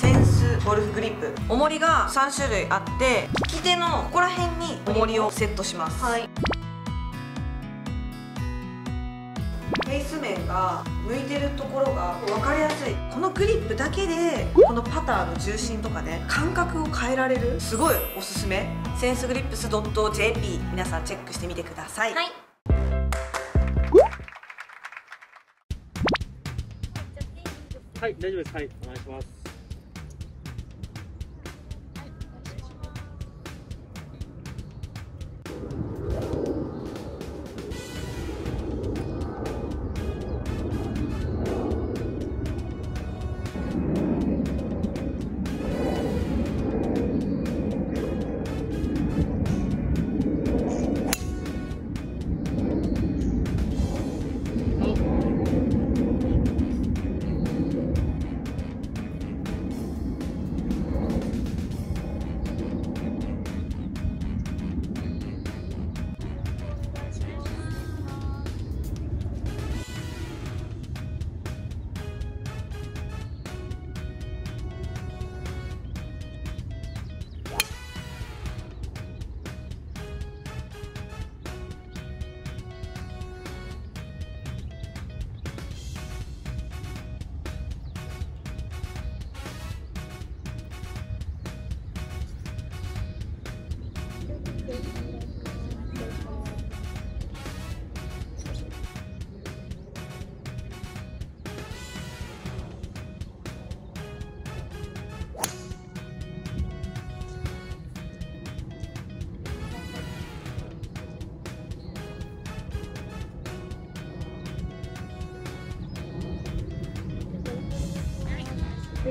センスゴルフグリップ、重りが3種類あって、利き手のここら辺に重りをセットします。はい、フェイス面が向いてるところが分かりやすい。このグリップだけでこのパターの重心とかね、感覚を変えられる、すごいおすすめ。センスグリップス .jp 皆さんチェックしてみてください。はい、はい、大丈夫です。はい、お願いします。お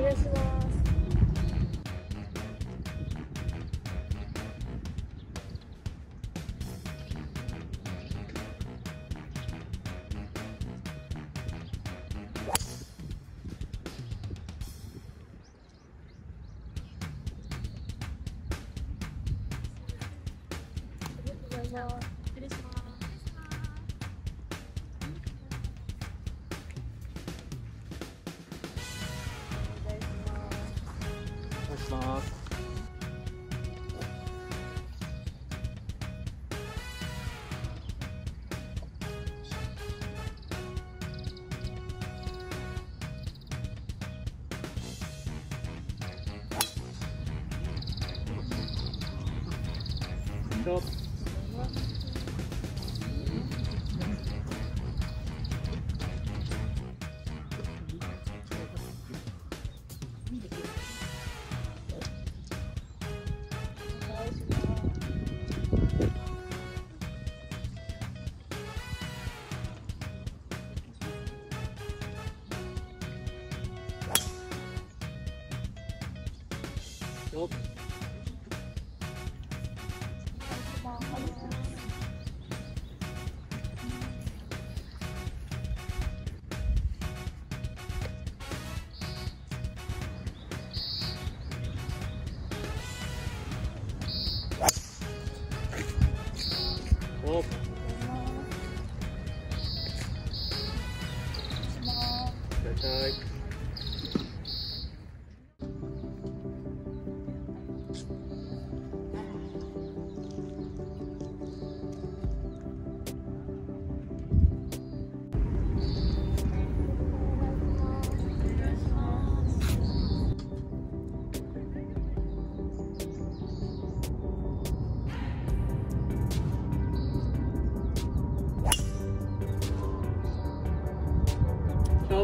願いします。ど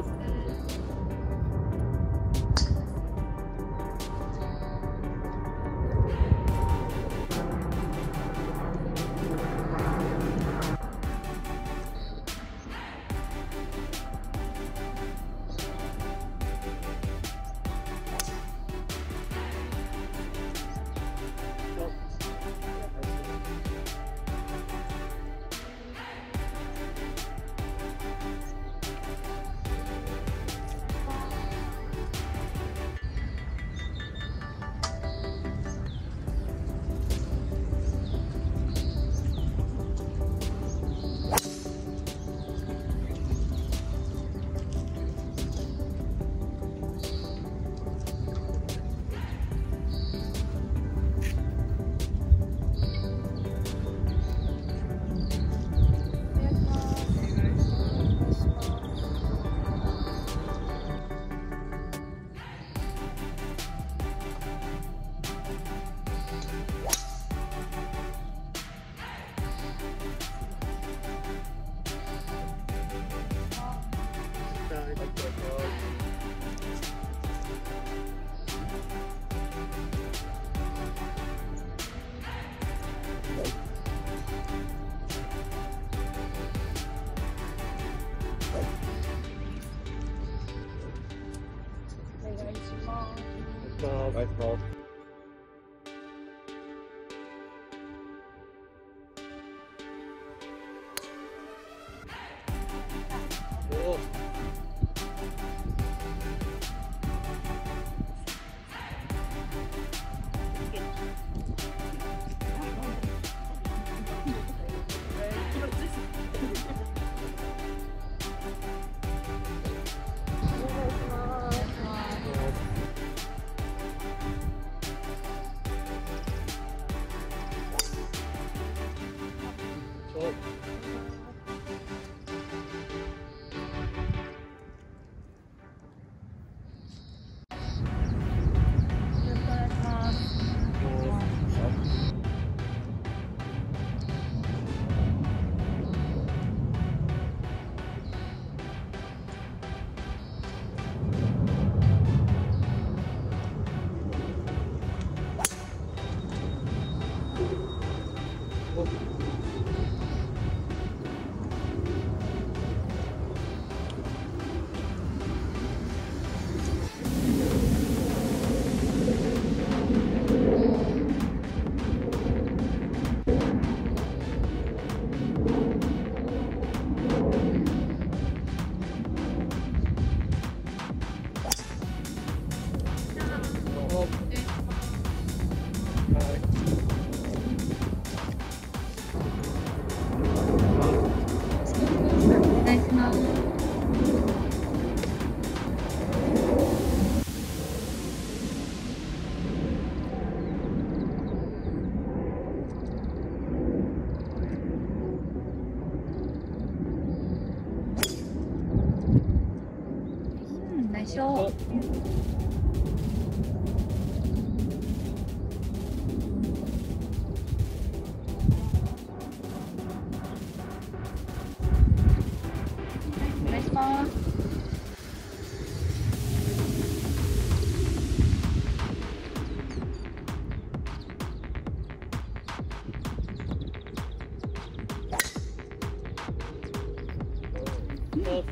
うぞ。Nice ball. Cool. Sure. Nice ball. Oh.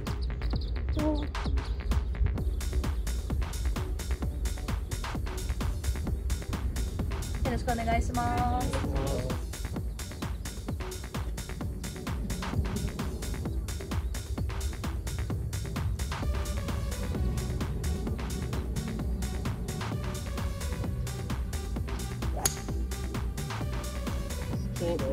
よろしくお願いします。そうだ。